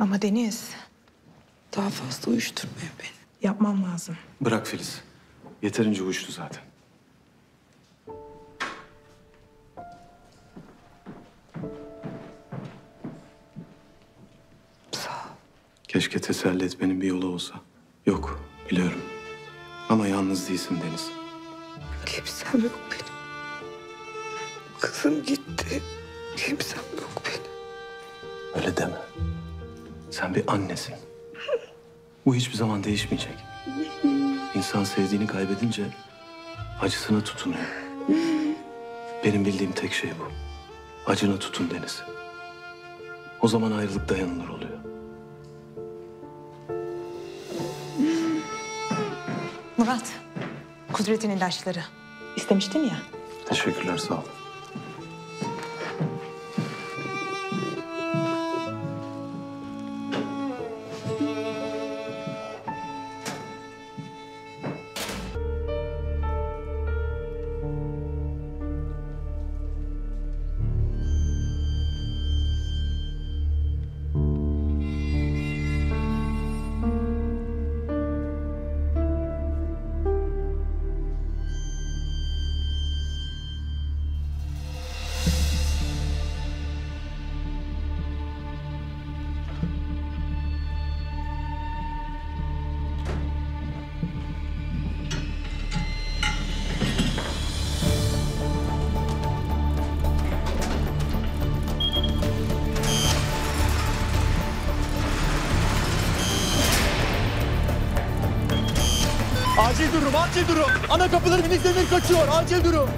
Ama Deniz... Daha fazla uyuşturmuyor beni. Yapmam lazım. Bırak Filiz. Yeterince uyuştu zaten. Sağ ol. Keşke teselli etmenin bir yolu olsa. Yok, biliyorum. Ama yalnız değilsin Deniz. Kimsem yok benim. Kızım gitti. Kimsem yok benim. Öyle deme. Sen bir annesin. Bu hiçbir zaman değişmeyecek. İnsan sevdiğini kaybedince acısına tutunuyor. Benim bildiğim tek şey bu. Acına tutun Deniz. O zaman ayrılık dayanılır oluyor. Murat, Kudret'in ilaçları. İstemiştin ya. Teşekkürler, sağ ol. Acil durum, acil durum. Ana kapıları minik demir kaçıyor. Acil durum.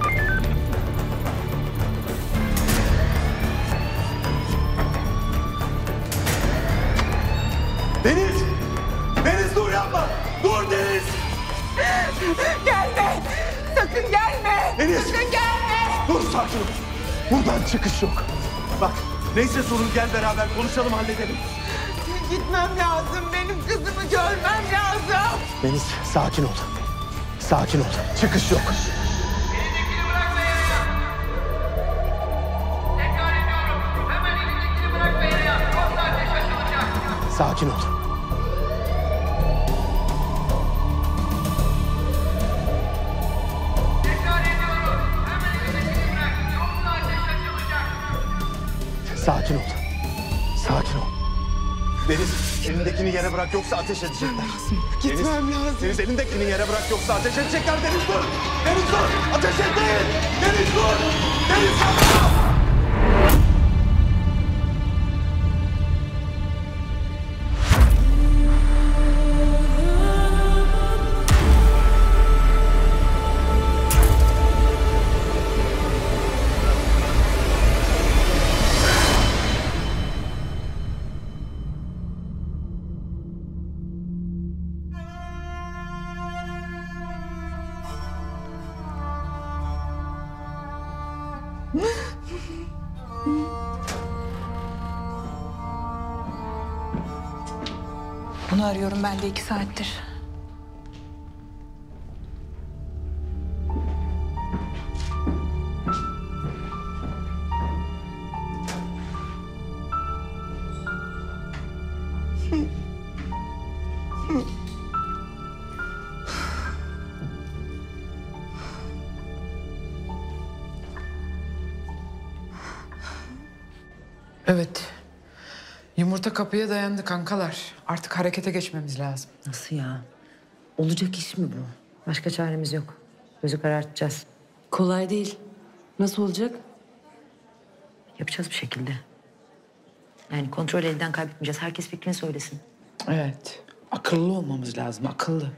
Deniz! Deniz dur yapma! Dur Deniz! Gelme! Sakın gelme! Deniz! Sakın gelme! Dur sakin ol. Buradan çıkış yok. Bak neyse sorun gel beraber konuşalım halledelim. Gitmem lazım. Benim kızımı görmem lazım. Deniz sakin ol. Sakin ol. Çıkış yok. Elindekini bırakma yere yat. Tekrar ediyorum. Hemen elindekini bırakma yere yat. O saatte şaşılacak. Sakin ol. Tekrar ediyorum. Hemen elindekini bırak. O saatte şaşılacak. Sakin ol. Sakin ol. Deniz, elindekini yere bırak yoksa ateş edecekler. Gitmem lazım. Deniz, elindekini yere bırak yoksa ateş edecekler. Deniz dur! Deniz dur! Ateş etmeyin! Deniz dur! Deniz yapma! Bunu arıyorum ben de 2 saattir. Evet. Yumurta kapıya dayandı kankalar. Artık harekete geçmemiz lazım. Nasıl ya? Olacak iş mi bu? Başka çaremiz yok. Gözü karartacağız. Kolay değil. Nasıl olacak? Yapacağız bir şekilde. Yani kontrol elden kaybetmeyeceğiz. Herkes fikrini söylesin. Evet. Akıllı olmamız lazım. Akıllı.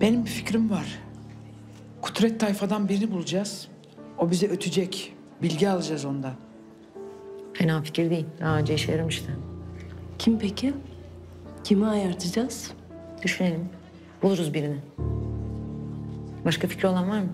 Benim bir fikrim var. Kudret tayfadan birini bulacağız. O bize ötecek. Bilgi alacağız ondan. Fena fikir değil. Daha önce işe yaramıştı. Kim peki? Kimi ayartacağız? Düşünelim. Buluruz birini. Başka fikri olan var mı?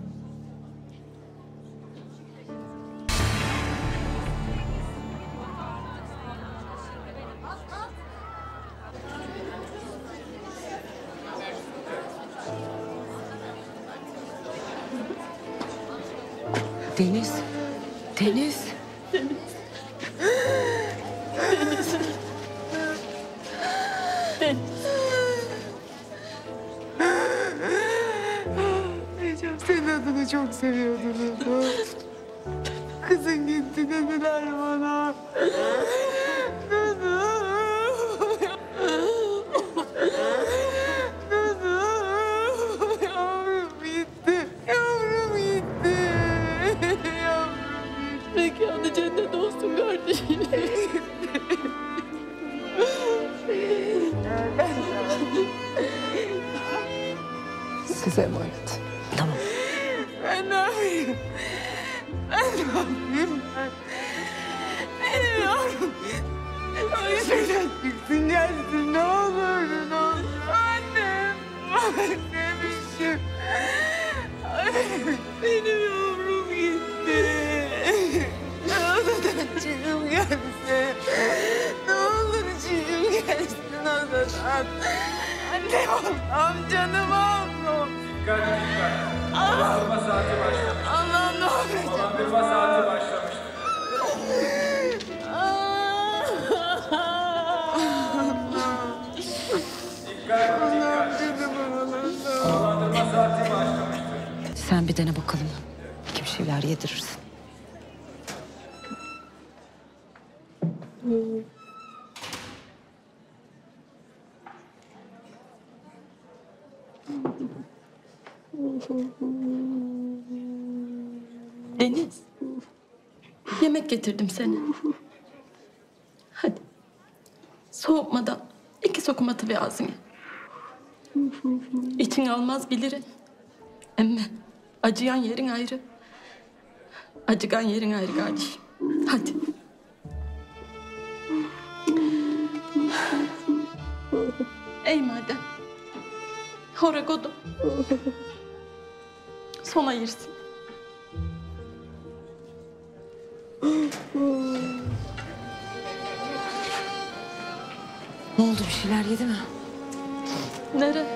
Deniz. Deniz. çok seviyordunuz. Kızın gitti dediler bana. Size emanet. Tamam. Ben ne yapayım? Benim yavrum. Şuradan çıksın gelsin. Ne olur, ne olur. Annem. Demişim. Benim yavrum gitti. Ne olur da çocuğum gelsin. Ne olur çocuğum gelsin odadan. Annem ol. Amcanım ol. Dikkat. Ağlanma saati başlamıştır. Allah'ım ne olacak? Ağlanma saati başlamıştır. Dikkat. Ağlanma saati başlamıştır. Sen bir dene bakalım. Kim şeyler yedirirsin. Deniz, yemek getirdim sana. Hadi, soğutmadan 2 sokum atıver ağzına. İçin almaz bilirim. Ama acıyan yerin ayrı. Acıgan yerin ayrı kardeşim. Hadi. Ey madem, horak odum. Son ayırsın. Ne oldu? Bir şeyler yedi mi? Nere? Allah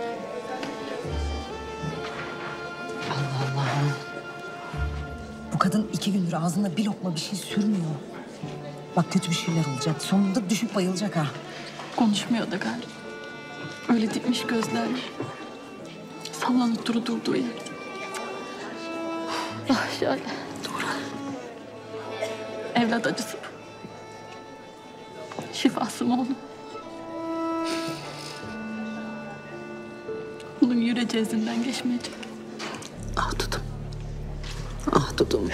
Allah. Bu kadın 2 gündür ağzında bir lokma bir şey sürmüyor. Bak kötü bir şeyler olacak. Sonunda düşüp bayılacak ha. Konuşmuyor da galiba. Öyle dikmiş gözler. Sallanıp durduğu yer. Ah şöyle. Dur. Evlat acısı. Şifası mı onun? Bunun yüreceğinden geçmeyecek. Ah dudum. Ah dudum.